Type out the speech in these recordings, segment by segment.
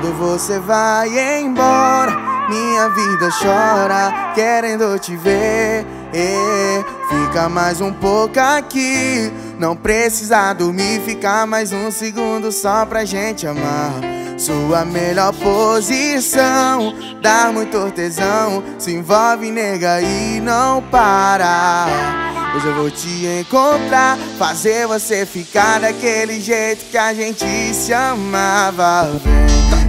Quando você vai embora, minha vida chora querendo te ver. Fica mais um pouco aqui, não precisa dormir, fica mais um segundo só pra gente amar. Sua melhor posição, dá muito tesão, se envolve, nega, e não para. Hoje eu vou te encontrar, fazer você ficar daquele jeito que a gente se amava.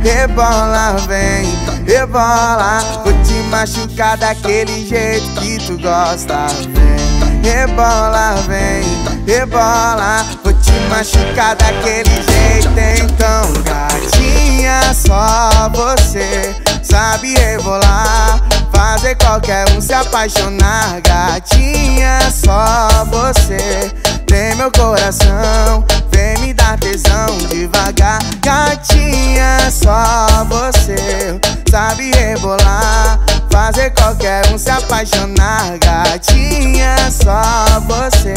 Vem, rebola, vem, rebola, vou te machucar daquele jeito que tu gosta. Vem, rebola, vem, rebola, vou te machucar daquele jeito. Então, gatinha, só você sabe rebolar, fazer qualquer um se apaixonar. Gatinha, só você tem meu coração, vem me dar tesão devagar. Gatinha, só você sabe rebolar, fazer qualquer um se apaixonar. Gatinha, só você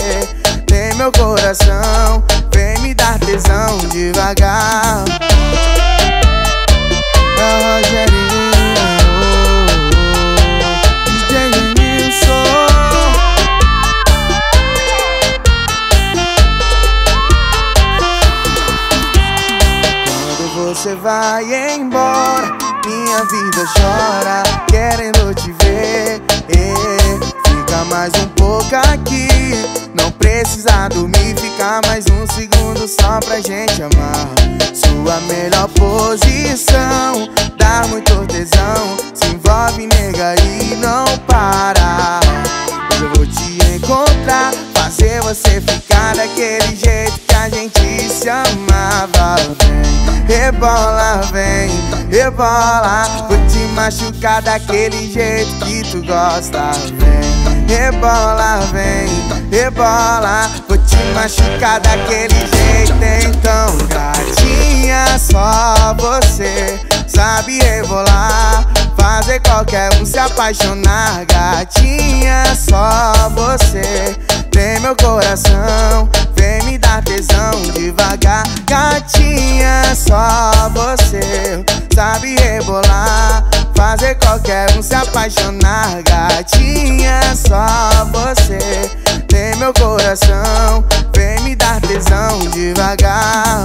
tem meu coração, vem me dar tesão devagar. Oh, Rogerinho, você vai embora, minha vida chora querendo te ver. Fica mais um pouco aqui, não precisa dormir, fica mais um segundo só pra gente amar. Sua melhor posição, dá muito tesão, se envolve, nega, e não para. Eu vou te encontrar, fazer você ficar daquele jeito que a gente se amava. Rebola, vem, rebola, vou te machucar daquele jeito que tu gosta. Vem, rebola, vem, rebola, vou te machucar daquele jeito. Então, gatinha, só você sabe rebolar, fazer qualquer um se apaixonar. Gatinha, só você tem meu coração, vem me dar tesão devagar. Gatinha, só você sabe rebolar, fazer qualquer um se apaixonar. Gatinha, só você tem meu coração, vem me dar tesão devagar.